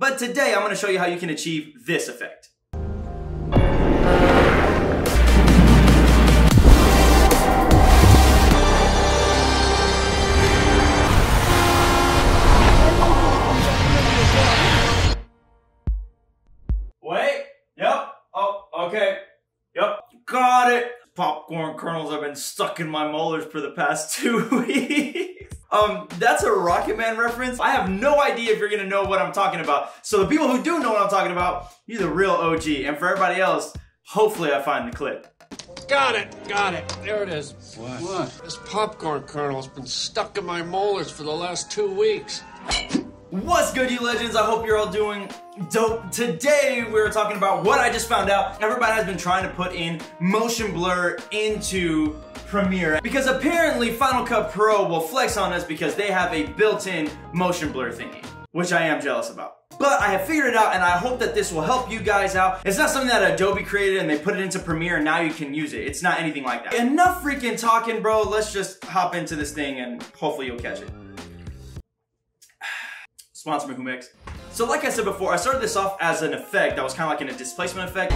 But today I'm going to show you how you can achieve this effect. Wait, yep, oh, okay, yep, got it. Popcorn kernels have been stuck in my molars for the past 2 weeks. That's a Rocketman reference. I have no idea if you're gonna know what I'm talking about. So the people who do know what I'm talking about, you're the real OG. And for everybody else, hopefully I find the clip. Got it, there it is. What? This popcorn kernel's been stuck in my molars for the last 2 weeks. What's good, you legends? I hope you're all doing dope. Today we're talking about what I just found out. Everybody has been trying to put in motion blur into Premiere because apparently Final Cut Pro will flex on us because they have a built-in motion blur thingy, which I am jealous about. But I have figured it out and I hope that this will help you guys out. It's not something that Adobe created and they put it into Premiere and now you can use it. It's not anything like that. Enough freaking talking, bro. Let's just hop into this thing and hopefully you'll catch it. Sponsor Mookumix. So like I said before, I started this off as an effect that was kind of like in a displacement effect.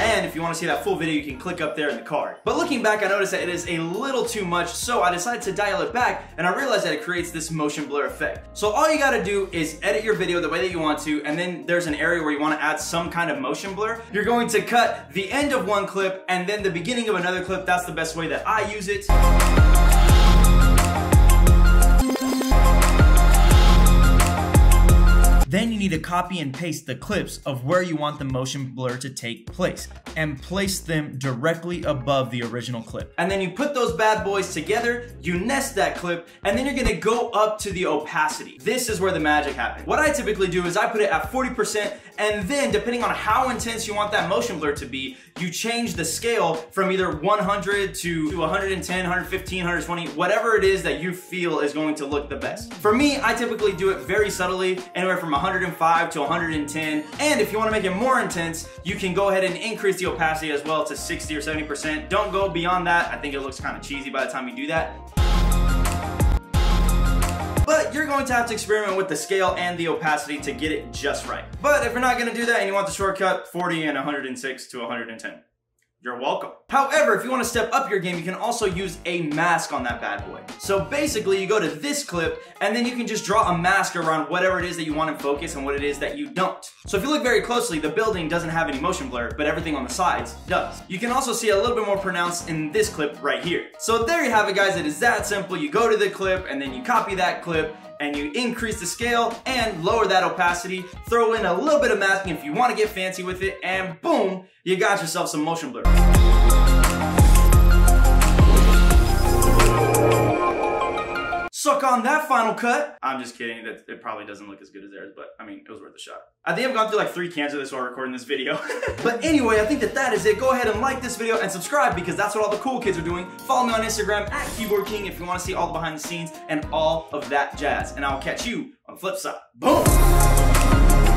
And if you want to see that full video, you can click up there in the card. But looking back, I noticed that it is a little too much, so I decided to dial it back, and I realized that it creates this motion blur effect. So all you got to do is edit your video the way that you want to, and then there's an area where you want to add some kind of motion blur. You're going to cut the end of one clip and then the beginning of another clip. That's the best way that I use it. Then you need to copy and paste the clips of where you want the motion blur to take place and place them directly above the original clip. And then you put those bad boys together, you nest that clip, and then you're gonna go up to the opacity. This is where the magic happens. What I typically do is I put it at 40%, and then depending on how intense you want that motion blur to be, you change the scale from either 100 to 110, 115, 120, whatever it is that you feel is going to look the best. For me, I typically do it very subtly, anywhere from 105 to 110. And if you want to make it more intense, you can go ahead and increase the opacity as well to 60 or 70%. Don't go beyond that. I think it looks kind of cheesy by the time you do that. But you're going to have to experiment with the scale and the opacity to get it just right. But if you're not going to do that and you want the shortcut, 40 and 106 to 110. You're welcome. However, if you want to step up your game, you can also use a mask on that bad boy. So basically you go to this clip and then you can just draw a mask around whatever it is that you want to focus and what it is that you don't. So if you look very closely, the building doesn't have any motion blur, but everything on the sides does. You can also see a little bit more pronounced in this clip right here. So there you have it, guys. It is that simple. You go to the clip and then you copy that clip and you increase the scale and lower that opacity, throw in a little bit of masking if you want to get fancy with it, and boom, you got yourself some motion blur. Suck on that Final Cut. I'm just kidding, that it probably doesn't look as good as theirs, but I mean, it was worth a shot. I think I've gone through like 3 cans of this while recording this video. But anyway, I think that that is it. Go ahead and like this video and subscribe because that's what all the cool kids are doing. Follow me on Instagram at keyboardking if you want to see all the behind the scenes and all of that jazz. And I'll catch you on the flip side. Boom!